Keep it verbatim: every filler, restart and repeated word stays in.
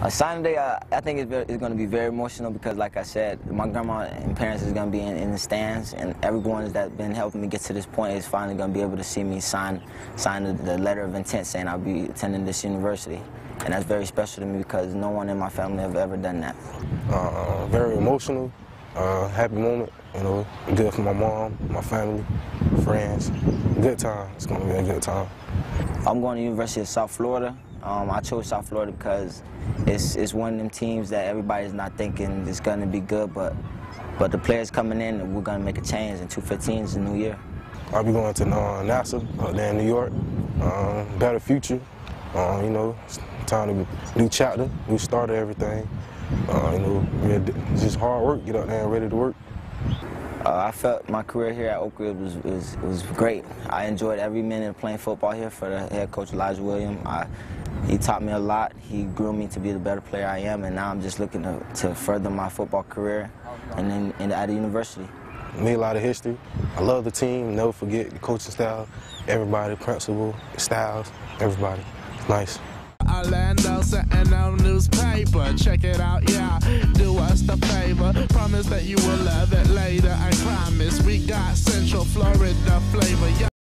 Uh, signing day, I, I think it's, it's going to be very emotional because, like I said, my grandma and parents is going to be in, in the stands, and everyone that's been helping me get to this point is finally going to be able to see me sign sign the, the letter of intent saying I'll be attending this university. And that's very special to me because no one in my family have ever done that. Uh, very emotional, uh, happy moment, you know, good for my mom, my family, friends. Good time. It's going to be a good time. I'm going to University of South Florida. Um, I chose South Florida because it's, it's one of them teams that everybody's not thinking is going to be good, but but the players coming in, we're going to make a change, and two fifteen is the new year. I'll be going to uh, NASA out there in New York. Um, better future. Um, you know, it's time to new chapter, new start of everything. Uh, you know, just hard work, get out there and ready to work. Uh, I felt my career here at Oak Ridge was, was, was great. I enjoyed every minute of playing football here for the head coach, Elijah Williams. I, he taught me a lot. He grew me to be the better player I am, and now I'm just looking to, to further my football career and then and at the university. Made a lot of history. I love the team. Never forget the coaching style, everybody, principal, Styles, everybody. Nice. Orlando Sentinel newspaper, check it out, yeah, do us the favor, promise that you will love it later, I promise, we got Central Florida flavor, yeah.